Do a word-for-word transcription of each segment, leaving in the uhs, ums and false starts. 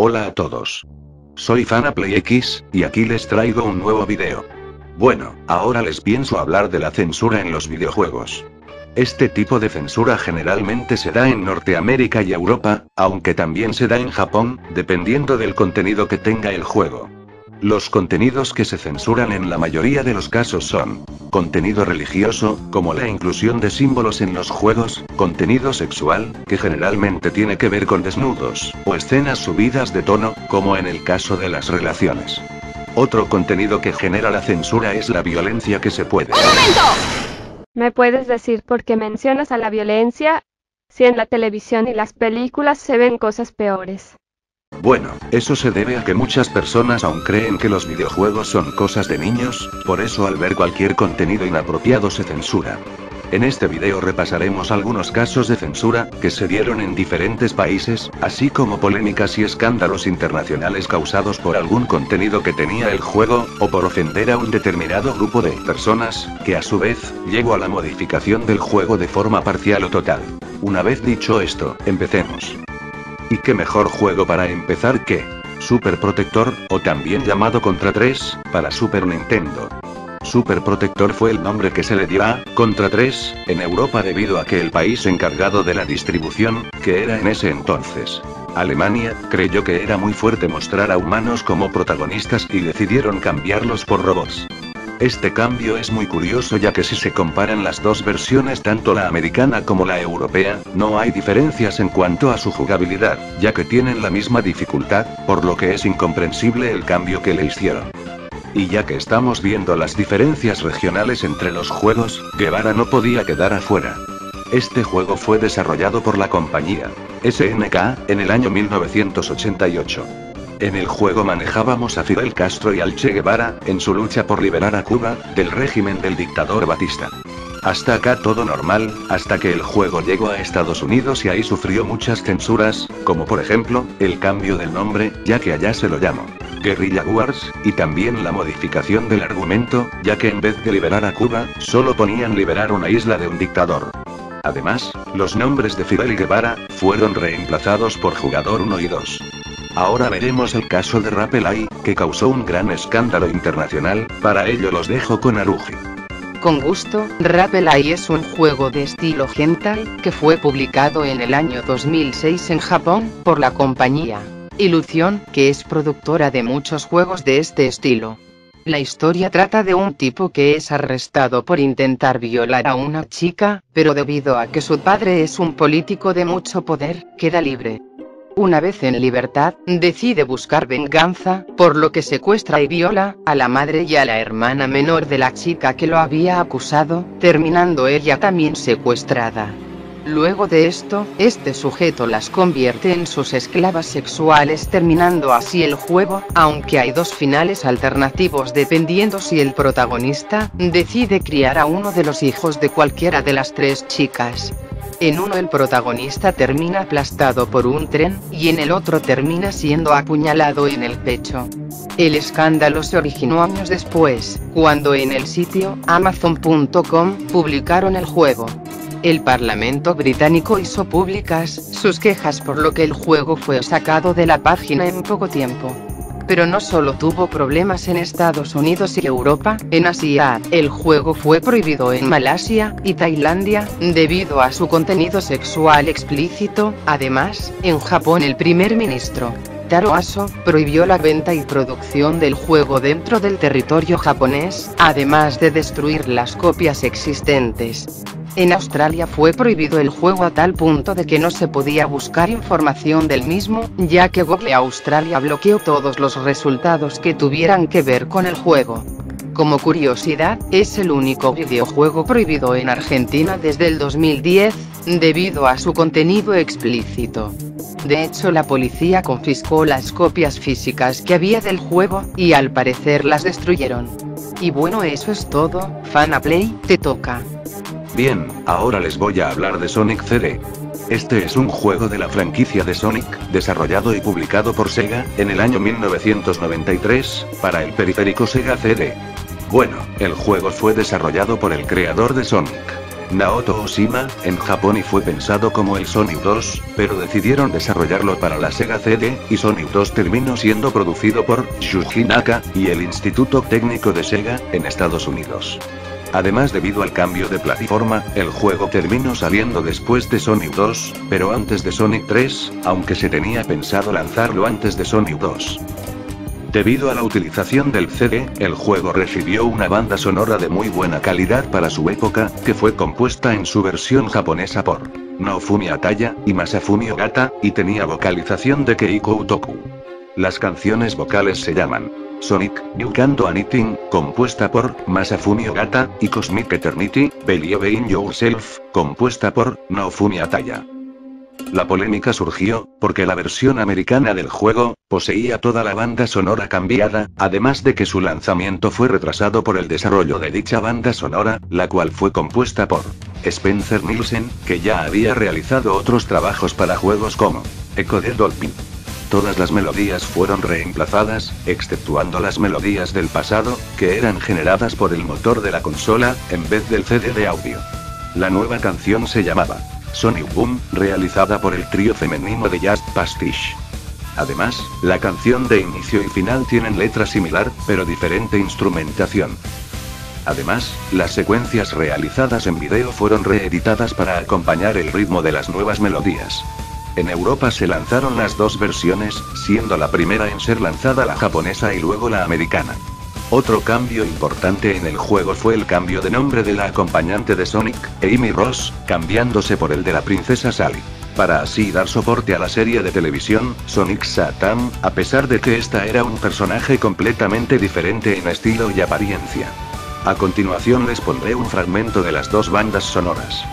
Hola a todos. Soy FanaPlayX, y aquí les traigo un nuevo video. Bueno, ahora les pienso hablar de la censura en los videojuegos. Este tipo de censura generalmente se da en Norteamérica y Europa, aunque también se da en Japón, dependiendo del contenido que tenga el juego. Los contenidos que se censuran en la mayoría de los casos son contenido religioso, como la inclusión de símbolos en los juegos, contenido sexual, que generalmente tiene que ver con desnudos, o escenas subidas de tono, como en el caso de las relaciones. Otro contenido que genera la censura es la violencia que se puede... ¡Un momento! ¿Me puedes decir por qué mencionas a la violencia? Si en la televisión y las películas se ven cosas peores. Bueno, eso se debe a que muchas personas aún creen que los videojuegos son cosas de niños, por eso al ver cualquier contenido inapropiado se censura. En este video repasaremos algunos casos de censura, que se dieron en diferentes países, así como polémicas y escándalos internacionales causados por algún contenido que tenía el juego, o por ofender a un determinado grupo de personas, que a su vez, llegó a la modificación del juego de forma parcial o total. Una vez dicho esto, empecemos. Y qué mejor juego para empezar que Super Protector, o también llamado Contra tres, para Super Nintendo. Super Protector fue el nombre que se le dio a Contra tres, en Europa debido a que el país encargado de la distribución, que era en ese entonces Alemania, creyó que era muy fuerte mostrar a humanos como protagonistas y decidieron cambiarlos por robots. Este cambio es muy curioso ya que si se comparan las dos versiones, tanto la americana como la europea, no hay diferencias en cuanto a su jugabilidad, ya que tienen la misma dificultad, por lo que es incomprensible el cambio que le hicieron. Y ya que estamos viendo las diferencias regionales entre los juegos, Guevara no podía quedar afuera. Este juego fue desarrollado por la compañía S N K, en el año mil novecientos ochenta y ocho. En el juego manejábamos a Fidel Castro y al Che Guevara, en su lucha por liberar a Cuba, del régimen del dictador Batista. Hasta acá todo normal, hasta que el juego llegó a Estados Unidos y ahí sufrió muchas censuras, como por ejemplo, el cambio del nombre, ya que allá se lo llamó Guerrilla Wars, y también la modificación del argumento, ya que en vez de liberar a Cuba, solo ponían liberar una isla de un dictador. Además, los nombres de Fidel y Guevara, fueron reemplazados por Jugador uno y dos. Ahora veremos el caso de Rapelay, que causó un gran escándalo internacional, para ello los dejo con Aruji. Con gusto, Rapelay es un juego de estilo hentai, que fue publicado en el año dos mil seis en Japón, por la compañía Illusion, que es productora de muchos juegos de este estilo. La historia trata de un tipo que es arrestado por intentar violar a una chica, pero debido a que su padre es un político de mucho poder, queda libre. Una vez en libertad, decide buscar venganza, por lo que secuestra y viola a la madre y a la hermana menor de la chica que lo había acusado, terminando ella también secuestrada. Luego de esto, este sujeto las convierte en sus esclavas sexuales, terminando así el juego, aunque hay dos finales alternativos dependiendo si el protagonista decide criar a uno de los hijos de cualquiera de las tres chicas. En uno el protagonista termina aplastado por un tren, y en el otro termina siendo apuñalado en el pecho. El escándalo se originó años después, cuando en el sitio Amazon punto com publicaron el juego. El Parlamento británico hizo públicas sus quejas, por lo que el juego fue sacado de la página en poco tiempo. Pero no solo tuvo problemas en Estados Unidos y Europa, en Asia, el juego fue prohibido en Malasia y Tailandia, debido a su contenido sexual explícito. Además, en Japón el primer ministro, Taro Aso, prohibió la venta y producción del juego dentro del territorio japonés, además de destruir las copias existentes. En Australia fue prohibido el juego a tal punto de que no se podía buscar información del mismo, ya que Google Australia bloqueó todos los resultados que tuvieran que ver con el juego. Como curiosidad, es el único videojuego prohibido en Argentina desde el dos mil diez, debido a su contenido explícito. De hecho, la policía confiscó las copias físicas que había del juego, y al parecer las destruyeron. Y bueno, eso es todo. FanaPlay, te toca. Bien, ahora les voy a hablar de Sonic C D. Este es un juego de la franquicia de Sonic, desarrollado y publicado por SEGA, en el año mil novecientos noventa y tres, para el periférico SEGA C D. Bueno, el juego fue desarrollado por el creador de Sonic, Naoto Oshima, en Japón y fue pensado como el Sonic dos, pero decidieron desarrollarlo para la Sega C D, y Sonic dos terminó siendo producido por Yuji Naka, y el Instituto Técnico de Sega, en Estados Unidos. Además, debido al cambio de plataforma, el juego terminó saliendo después de Sonic dos, pero antes de Sonic tres, aunque se tenía pensado lanzarlo antes de Sonic dos. Debido a la utilización del C D, el juego recibió una banda sonora de muy buena calidad para su época, que fue compuesta en su versión japonesa por Naofumi Ataya y Masafumi Ogata, y tenía vocalización de Keiko Utoku. Las canciones vocales se llaman Sonic, You Can Do Anything, compuesta por Masafumi Ogata, y Cosmic Eternity, Believe in Yourself, compuesta por Naofumi Ataya. La polémica surgió, porque la versión americana del juego poseía toda la banda sonora cambiada, además de que su lanzamiento fue retrasado por el desarrollo de dicha banda sonora, la cual fue compuesta por Spencer Nielsen, que ya había realizado otros trabajos para juegos como Echo the Dolphin. Todas las melodías fueron reemplazadas, exceptuando las melodías del pasado, que eran generadas por el motor de la consola, en vez del C D de audio. La nueva canción se llamaba Sonic Boom, realizada por el trío femenino de Jazz Pastiche. Además, la canción de inicio y final tienen letra similar, pero diferente instrumentación. Además, las secuencias realizadas en video fueron reeditadas para acompañar el ritmo de las nuevas melodías. En Europa se lanzaron las dos versiones, siendo la primera en ser lanzada la japonesa y luego la americana. Otro cambio importante en el juego fue el cambio de nombre de la acompañante de Sonic, Amy Rose, cambiándose por el de la princesa Sally, para así dar soporte a la serie de televisión, Sonic Satam, a pesar de que esta era un personaje completamente diferente en estilo y apariencia. A continuación les pondré un fragmento de las dos bandas sonoras.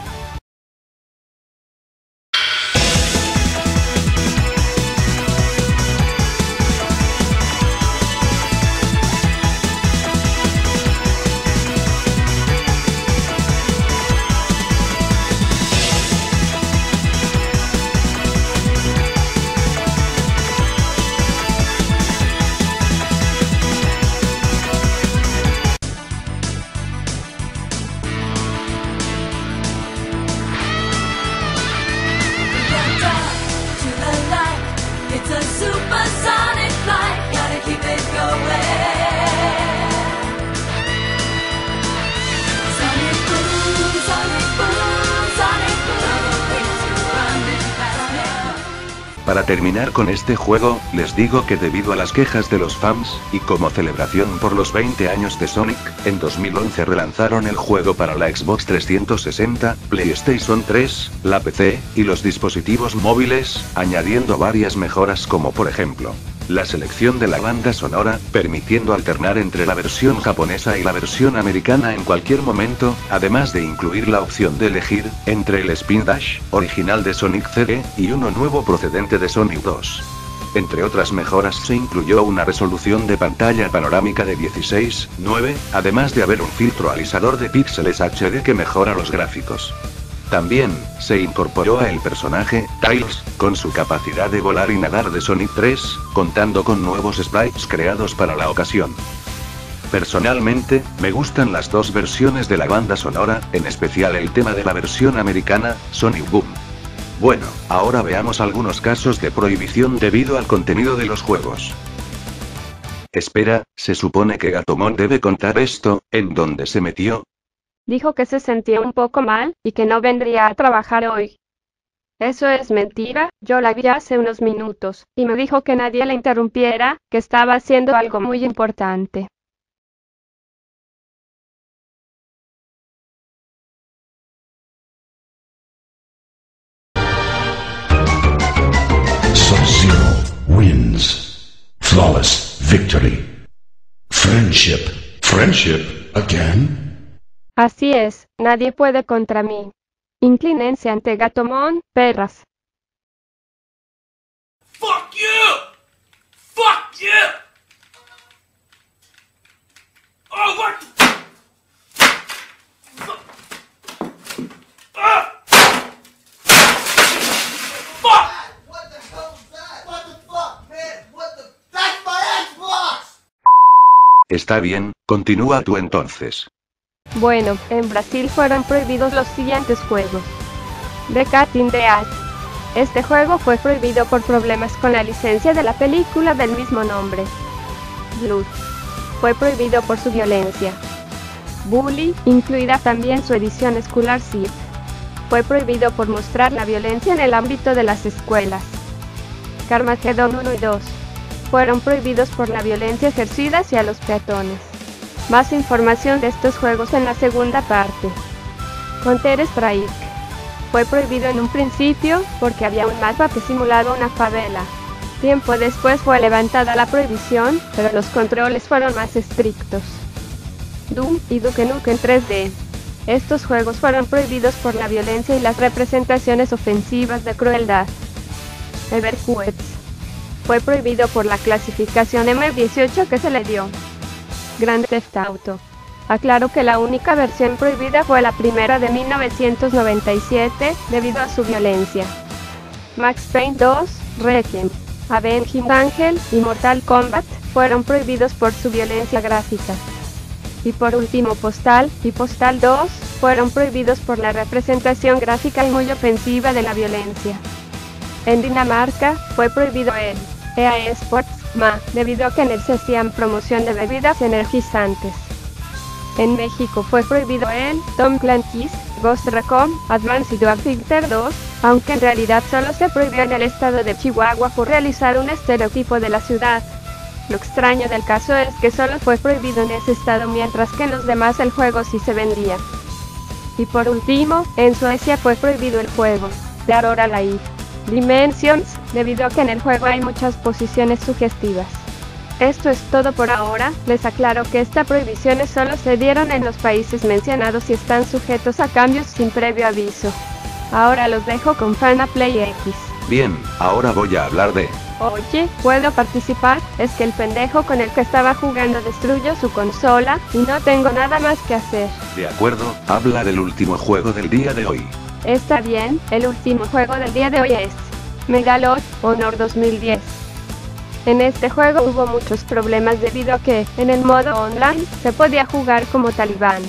Para terminar con este juego, les digo que debido a las quejas de los fans, y como celebración por los veinte años de Sonic, en dos mil once relanzaron el juego para la Xbox trescientos sesenta, PlayStation tres, la P C, y los dispositivos móviles, añadiendo varias mejoras como por ejemplo, la selección de la banda sonora, permitiendo alternar entre la versión japonesa y la versión americana en cualquier momento, además de incluir la opción de elegir entre el Spin Dash, original de Sonic C D, y uno nuevo procedente de Sonic dos. Entre otras mejoras se incluyó una resolución de pantalla panorámica de dieciséis por nueve, además de haber un filtro alisador de píxeles H D que mejora los gráficos. También, se incorporó a el personaje, Tails, con su capacidad de volar y nadar de Sonic tres, contando con nuevos sprites creados para la ocasión. Personalmente, me gustan las dos versiones de la banda sonora, en especial el tema de la versión americana, Sonic Boom. Bueno, ahora veamos algunos casos de prohibición debido al contenido de los juegos. Espera, se supone que Gatomon debe contar esto, ¿en dónde se metió? Dijo que se sentía un poco mal, y que no vendría a trabajar hoy. Eso es mentira, yo la vi hace unos minutos, y me dijo que nadie la interrumpiera, que estaba haciendo algo muy importante. Sub-Zero wins. Flawless victory. Friendship. Friendship again. Así es, nadie puede contra mí. Inclínense ante Gatomon, perras. Fuck you! Fuck you! Oh, what the fuck? Ah! Fuck! What the hell was that? What the fuck, man? What the... That's my Xbox! Está bien, continúa tú entonces. Bueno, en Brasil fueron prohibidos los siguientes juegos. The Cat in the Hat. Este juego fue prohibido por problemas con la licencia de la película del mismo nombre. Blood. Fue prohibido por su violencia. Bully, incluida también su edición escolar zip. Fue prohibido por mostrar la violencia en el ámbito de las escuelas. Carmageddon uno y dos. Fueron prohibidos por la violencia ejercida hacia los peatones. Más información de estos juegos en la segunda parte. Counter Strike. Fue prohibido en un principio, porque había un mapa que simulaba una favela. Tiempo después fue levantada la prohibición, pero los controles fueron más estrictos. Doom y Duke Nukem tres D. Estos juegos fueron prohibidos por la violencia y las representaciones ofensivas de crueldad. Everquest. Fue prohibido por la clasificación eme dieciocho que se le dio. Grand Theft Auto. Aclaro que la única versión prohibida fue la primera de mil novecientos noventa y siete, debido a su violencia. Max Payne dos, Requiem, Avenging Angel y Mortal Kombat fueron prohibidos por su violencia gráfica. Y por último Postal y Postal dos fueron prohibidos por la representación gráfica y muy ofensiva de la violencia. En Dinamarca fue prohibido el E A Sports M A, debido a que en él se hacían promoción de bebidas energizantes. En México fue prohibido el Tom Clancy's Ghost Recon Advanced Warfighter dos, aunque en realidad solo se prohibió en el estado de Chihuahua por realizar un estereotipo de la ciudad. Lo extraño del caso es que solo fue prohibido en ese estado, mientras que en los demás el juego sí se vendía. Y por último, en Suecia fue prohibido el juego de Aurora Light Dimensions, debido a que en el juego hay muchas posiciones sugestivas. Esto es todo por ahora. Les aclaro que estas prohibiciones solo se dieron en los países mencionados y están sujetos a cambios sin previo aviso. Ahora los dejo con FanaPlayX. Bien, ahora voy a hablar de... Oye, ¿puedo participar? Es que el pendejo con el que estaba jugando destruyó su consola, y no tengo nada más que hacer. De acuerdo, habla del último juego del día de hoy. Está bien, el último juego del día de hoy es Megalod Honor dos mil diez. En este juego hubo muchos problemas debido a que, en el modo online, se podía jugar como talibán.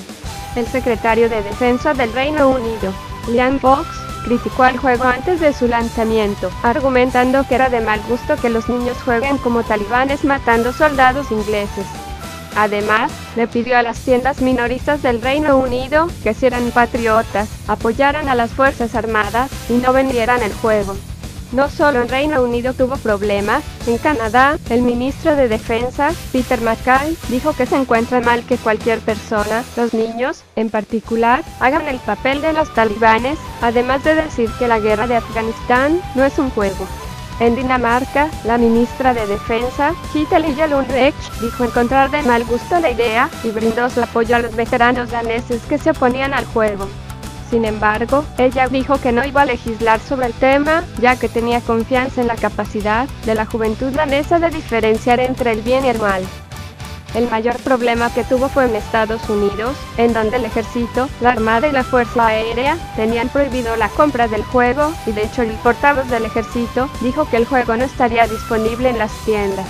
El secretario de Defensa del Reino Unido, Liam Fox, criticó al juego antes de su lanzamiento, argumentando que era de mal gusto que los niños jueguen como talibanes matando soldados ingleses. Además, le pidió a las tiendas minoristas del Reino Unido que si eran patriotas, apoyaran a las Fuerzas Armadas y no vendieran el juego. No solo en Reino Unido tuvo problemas, en Canadá, el ministro de Defensa, Peter Mackay, dijo que se encuentra mal que cualquier persona, los niños, en particular, hagan el papel de los talibanes, además de decir que la guerra de Afganistán no es un juego. En Dinamarca, la ministra de Defensa, Cecilia Lundrecht, dijo encontrar de mal gusto la idea, y brindó su apoyo a los veteranos daneses que se oponían al juego. Sin embargo, ella dijo que no iba a legislar sobre el tema, ya que tenía confianza en la capacidad de la juventud danesa de diferenciar entre el bien y el mal. El mayor problema que tuvo fue en Estados Unidos, en donde el ejército, la armada y la fuerza aérea tenían prohibido la compra del juego, y de hecho el portavoz del ejército dijo que el juego no estaría disponible en las tiendas.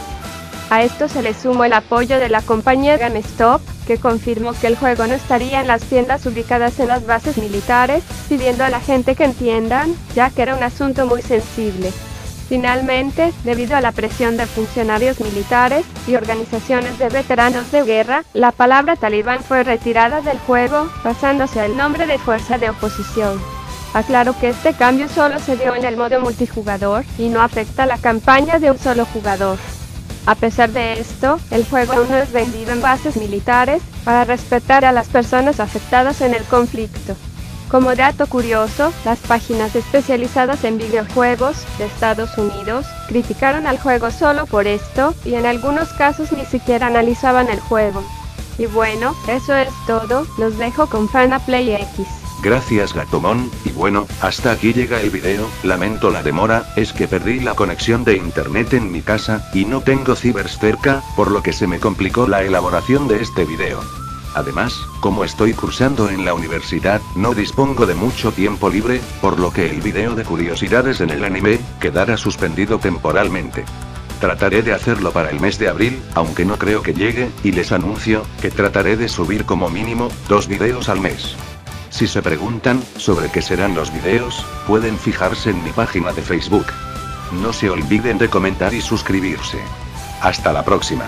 A esto se le sumó el apoyo de la compañía GameStop, que confirmó que el juego no estaría en las tiendas ubicadas en las bases militares, pidiendo a la gente que entiendan, ya que era un asunto muy sensible. Finalmente, debido a la presión de funcionarios militares y organizaciones de veteranos de guerra, la palabra talibán fue retirada del juego, pasándose al nombre de fuerza de oposición. Aclaro que este cambio solo se dio en el modo multijugador, y no afecta la campaña de un solo jugador. A pesar de esto, el juego aún no es vendido en bases militares, para respetar a las personas afectadas en el conflicto. Como dato curioso, las páginas especializadas en videojuegos de Estados Unidos criticaron al juego solo por esto, y en algunos casos ni siquiera analizaban el juego. Y bueno, eso es todo, los dejo con FanaPlayX. Gracias Gatomon, y bueno, hasta aquí llega el video, lamento la demora, es que perdí la conexión de internet en mi casa, y no tengo cibers cerca, por lo que se me complicó la elaboración de este video. Además, como estoy cursando en la universidad, no dispongo de mucho tiempo libre, por lo que el video de curiosidades en el anime, quedará suspendido temporalmente. Trataré de hacerlo para el mes de abril, aunque no creo que llegue, y les anuncio, que trataré de subir como mínimo, dos videos al mes. Si se preguntan, sobre qué serán los videos, pueden fijarse en mi página de Facebook. No se olviden de comentar y suscribirse. Hasta la próxima.